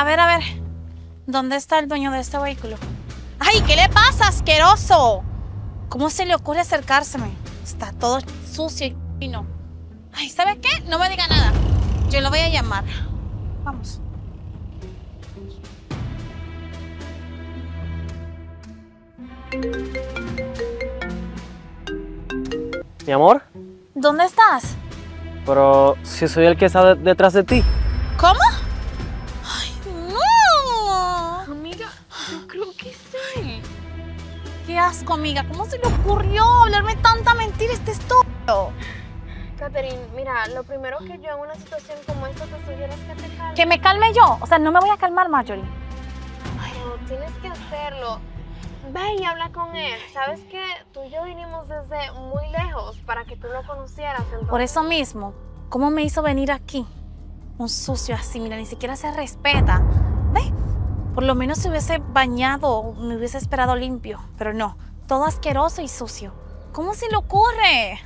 A ver, ¿dónde está el dueño de este vehículo? ¡Ay, qué le pasa, asqueroso! ¿Cómo se le ocurre acercárseme? Está todo sucio y fino. Ay, ¿sabes qué? No me diga nada. Yo lo voy a llamar. Vamos. Mi amor, ¿dónde estás? Pero si soy el que está detrás de ti. ¿Cómo? Ay, no. Amiga, yo creo que sí. Qué asco, amiga. ¿Cómo se le ocurrió hablarme tanta mentira este estúpido? Catherine, mira, lo primero que yo en una situación como esta te sugiero es que te calmes. ¿Que me calme yo? O sea, no me voy a calmar, Marjorie. Ay, no, tienes que hacerlo. Ve y habla con él. ¿Sabes qué? Tú y yo vinimos desde muy lejos para que tú lo conocieras. Entonces... Por eso mismo, ¿cómo me hizo venir aquí? Un sucio así, mira, ni siquiera se respeta. ¿Ve? Por lo menos se hubiese bañado, me hubiese esperado limpio. Pero no, todo asqueroso y sucio. ¿Cómo se le ocurre?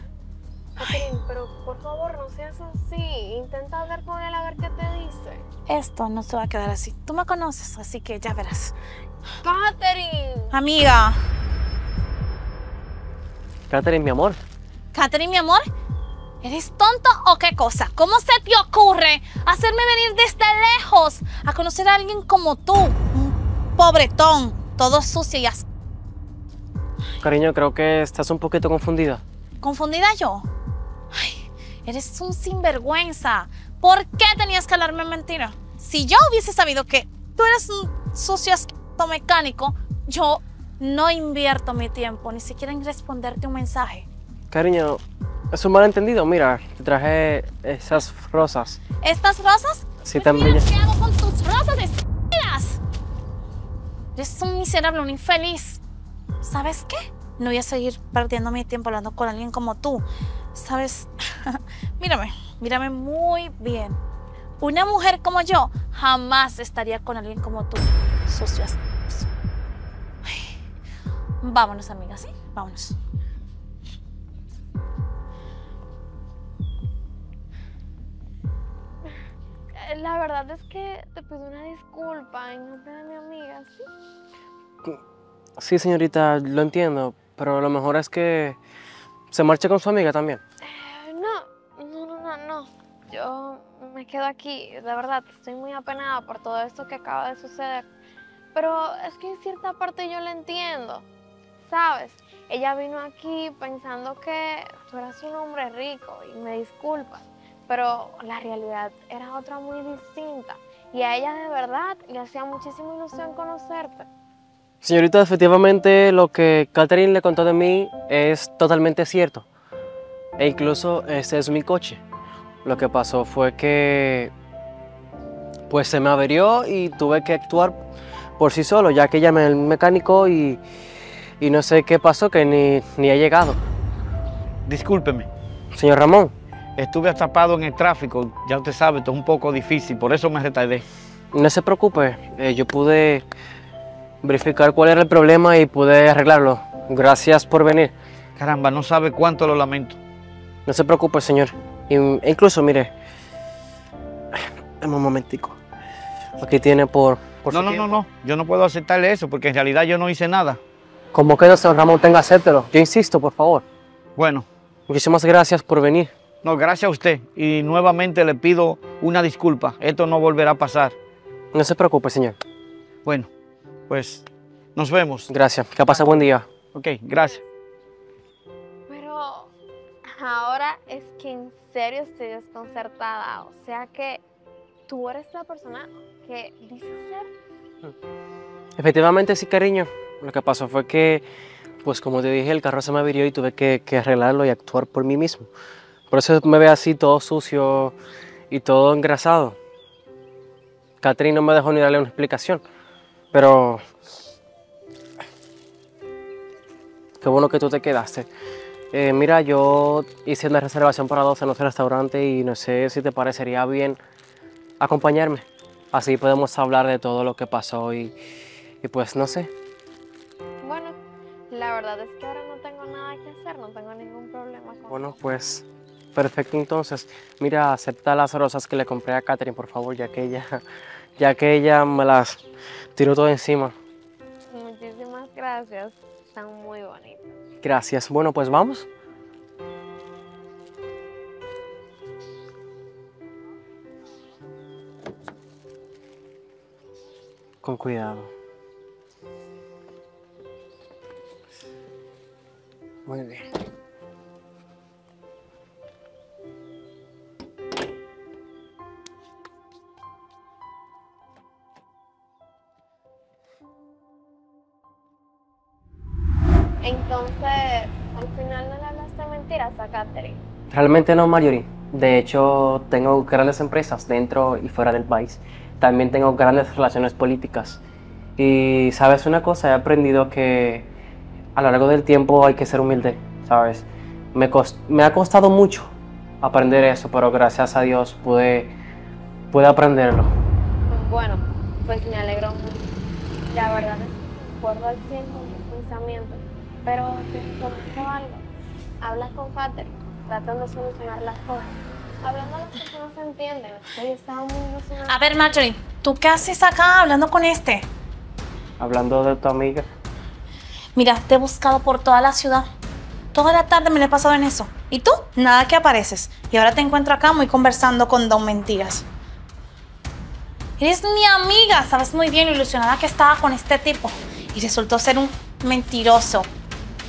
Catherine, pero por favor, no seas así. Intenta hablar con él a ver qué te dice. Esto no se va a quedar así. Tú me conoces, así que ya verás. Catherine. Amiga. Catherine, mi amor. Catherine, mi amor. ¿Eres tonto o qué cosa? ¿Cómo se te ocurre hacerme venir desde lejos a conocer a alguien como tú? Un pobretón, todo sucio y así. Cariño, creo que estás un poquito confundida. ¿Confundida yo? Ay, eres un sinvergüenza. ¿Por qué tenías que hablarme mentira? Si yo hubiese sabido que tú eres un sucio asqueroso mecánico, yo no invierto mi tiempo, ni siquiera en responderte un mensaje. Cariño, es un malentendido. Mira, te traje esas rosas. ¿Estas rosas? Sí, pues también. Mira, ¿qué hago con tus rosas de esquinas? Eres un miserable, un infeliz. ¿Sabes qué? No voy a seguir perdiendo mi tiempo hablando con alguien como tú. ¿Sabes? Mírame, mírame muy bien. Una mujer como yo jamás estaría con alguien como tú. Sucio. Ay. Vámonos, amiga, ¿sí? Vámonos. La verdad es que te pido una disculpa en nombre de mi amiga, ¿sí? Sí, señorita, lo entiendo, pero lo mejor es que se marche con su amiga también. No. Yo me quedo aquí. De verdad, estoy muy apenada por todo esto que acaba de suceder. Pero es que en cierta parte yo la entiendo, ¿sabes? Ella vino aquí pensando que tú eras un hombre rico y me disculpas, pero la realidad era otra muy distinta y a ella de verdad le hacía muchísima ilusión conocerte. Señorita, efectivamente lo que Catherine le contó de mí es totalmente cierto. E incluso ese es mi coche. Lo que pasó fue que pues se me averió y tuve que actuar por sí solo, ya que llamé al mecánico y no sé qué pasó, que ni he llegado. Discúlpeme. Señor Ramón. Estuve atrapado en el tráfico, ya usted sabe, esto es un poco difícil, por eso me retardé. No se preocupe, yo pude verificar cuál era el problema y pude arreglarlo. Gracias por venir. Caramba, no sabe cuánto lo lamento. No se preocupe, señor. Incluso, mire, un momentico. Aquí tiene por no, no, yo no puedo aceptarle eso porque en realidad yo no hice nada. Como queda, señor Ramón, tenga, acéptelo. Yo insisto, por favor. Bueno. Muchísimas gracias por venir. No, gracias a usted. Y nuevamente le pido una disculpa. Esto no volverá a pasar. No se preocupe, señor. Bueno. Pues, nos vemos. Gracias. Que pase buen día. Ok, gracias. Pero ahora es que en serio estoy desconcertada. O sea que tú eres la persona que dices ser. Efectivamente, sí, cariño. Lo que pasó fue que, pues como te dije, el carro se me averió y tuve que arreglarlo y actuar por mí mismo. Por eso me ve así todo sucio y todo engrasado. Catherine no me dejó ni darle una explicación. Pero qué bueno que tú te quedaste. Mira, yo hice una reservación para 12 en nuestro restaurante y no sé si te parecería bien acompañarme. Así podemos hablar de todo lo que pasó y pues no sé. Bueno, la verdad es que ahora no tengo nada que hacer, no tengo ningún problema con... Bueno, pues Perfecto, entonces, mira, acepta las rosas que le compré a Catherine, por favor, ya que ella me las tiró todo encima. Muchísimas gracias, están muy bonitas. Gracias, bueno, pues vamos. Con cuidado. Muy bien. Entonces, al final no le hablaste mentiras a Catherine. Realmente no, Marjorie. De hecho, tengo grandes empresas dentro y fuera del país. También tengo grandes relaciones políticas. Y, ¿sabes una cosa? He aprendido que a lo largo del tiempo hay que ser humilde, ¿sabes? Me ha costado mucho aprender eso, pero gracias a Dios pude aprenderlo. Bueno, pues me alegro mucho. La verdad es que acuerdo al 100 con mis pensamientos, pero te recomiendo algo. Hablas con Catherine, tratan de solucionar las cosas. Hablando a las personas se entienden. Hoy estaba muy emocionada. A ver, Marjorie, ¿tú qué haces acá hablando con este? Hablando de tu amiga. Mira, te he buscado por toda la ciudad. Toda la tarde me la he pasado en eso. ¿Y tú? Nada que apareces. Y ahora te encuentro acá muy conversando con Don Mentiras. Eres mi amiga. Sabes muy bien lo ilusionada que estaba con este tipo. Y resultó ser un mentiroso.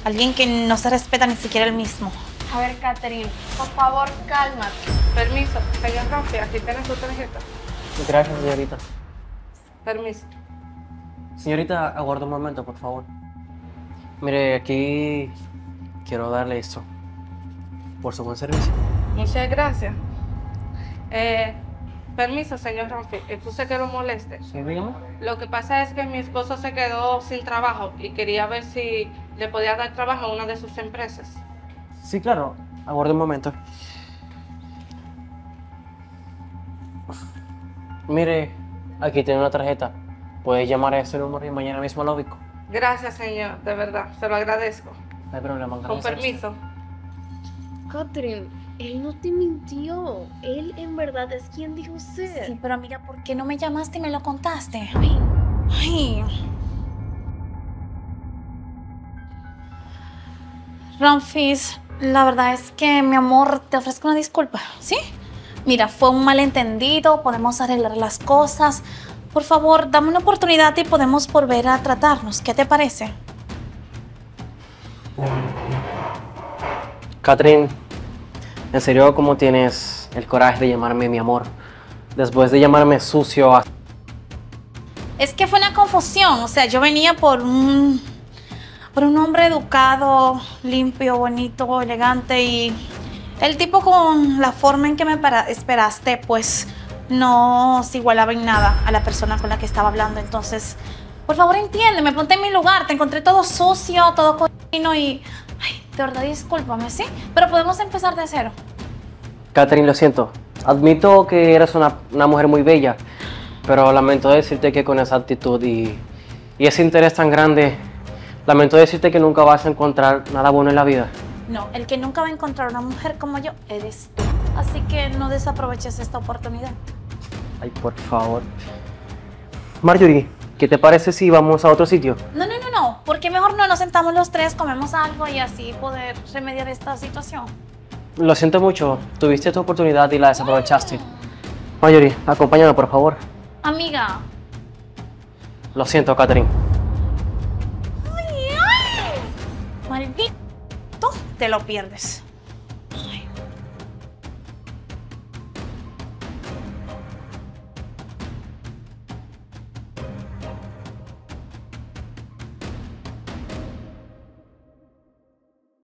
Alguien que no se respeta ni siquiera él mismo. A ver, Catherine, por favor, cálmate. Permiso, señor Ramfis, aquí tienes su tarjeta. Gracias, señorita. Permiso. Señorita, aguarda un momento, por favor. Mire, aquí quiero darle esto por su buen servicio. Muchas gracias. Permiso, señor Ramfis, excuse que lo moleste. Sí, dígame. Lo que pasa es que mi esposo se quedó sin trabajo y quería ver si le podía dar trabajo a una de sus empresas. Sí, claro. Aguarde un momento. Mire, aquí tiene una tarjeta. Puedes llamar a ese número y mañana mismo lo ubico. Gracias, señor. De verdad. Se lo agradezco. No hay problema. Con permiso. Catherine, él no te mintió. Él en verdad es quien dijo ser. Sí, pero mira, ¿por qué no me llamaste y me lo contaste? Ay. Ramfis, la verdad es que, mi amor, te ofrezco una disculpa, ¿sí? Mira, fue un malentendido, podemos arreglar las cosas. Por favor, dame una oportunidad y podemos volver a tratarnos. ¿Qué te parece? Catherine, en serio, ¿cómo tienes el coraje de llamarme mi amor? Después de llamarme sucio. Es que fue una confusión. O sea, yo venía por un hombre educado, limpio, bonito, elegante, y el tipo con la forma en que me esperaste, pues no se igualaba en nada a la persona con la que estaba hablando. Entonces, por favor, entiéndeme, ponte en mi lugar. Te encontré todo sucio, todo cochino y... Ay, de verdad, discúlpame, ¿sí? Pero podemos empezar de cero. Catherine, lo siento. Admito que eres una mujer muy bella, pero lamento decirte que con esa actitud y ese interés tan grande... Lamento decirte que nunca vas a encontrar nada bueno en la vida. No, el que nunca va a encontrar una mujer como yo eres tú. Así que no desaproveches esta oportunidad. Ay, por favor. Marjorie, ¿qué te parece si vamos a otro sitio? No. ¿Por qué mejor no nos sentamos los tres, comemos algo y así poder remediar esta situación? Lo siento mucho. Tuviste tu oportunidad y la desaprovechaste. Marjorie, acompáñame, por favor. Amiga. Lo siento, Catherine. Maldito, te lo pierdes.